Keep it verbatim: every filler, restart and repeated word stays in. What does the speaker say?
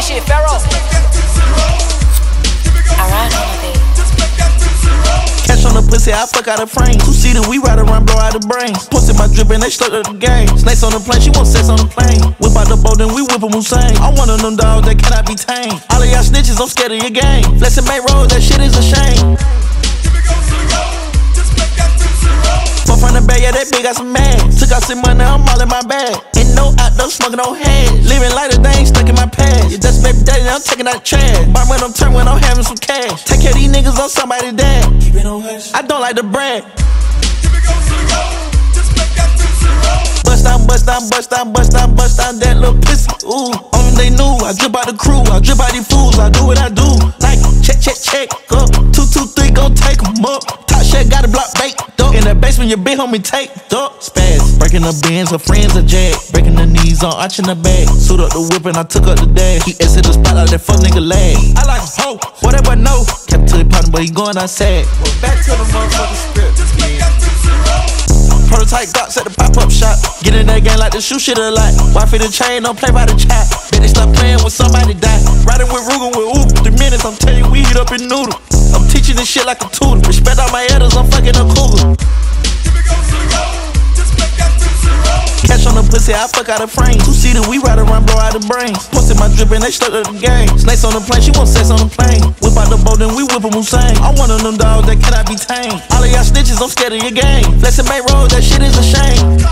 this shit, Pharaoh. Cash on the pussy, I fuck out of frame. Two-seater, we ride around, blow out the brain. Pussy my drip and they stuck up the game. Snakes on the plane, she want sex on the plane. Whip out the boat, then we whip a Hussein. I'm one of them dogs that cannot be tamed. All of y'all snitches, I'm scared of your game. Flexing main road, that shit is a shame. From the bag, yeah, that bitch got some mad. Took out some money, I'm all in my bag. Ain't no out, no smoking, no hands. Living like a thing, stuck in my past. Yeah, that's baby daddy, I'm taking out trash. Buy when I'm turning, when I'm having some cash. Take care of these niggas, I'm somebody's dad. I don't like the brand. Bust down, bust down, bust down, bust down, bust down that little pussy. Ooh, only they knew. I drip out the crew, I drip out these fools, I do what I do. Like, check, check, check up. Two, two, three, go take 'em up. Top shit, got a block bait. In the basement, your big homie take duck spaz. Breaking the bins, her friends are jack. Breaking the knees on arching the back. Suit up the whip and I took up the dash. He exited the spot like that fuck nigga lag. I like his hoe, whatever no. Kept to the partner, but he going outside. Well, back to the motherfucking script. Prototype Glocks at the pop-up shop. Get in that game like the shoe shit a lot. Wife in the chain, don't play by the chat. Bet they stop playing when somebody die. Riding with Ruger with Uber. Three minutes, I'm telling you, we heat up in noodle. I'm teaching this shit like a tutor. Respect all my elders, I'm fucking a cougar. Cash on the pussy, I fuck out of frame. Two-seater, we ride around, blow out the brains. Pussy my drip and they stuck up the game. Snakes on the plane, she want sex on the plane. Whip out the boat, then we whip a Hussein. I'm one of them dogs that cannot be tamed. All of y'all snitches, I'm scared of your game. Flexing main road, that shit is a shame.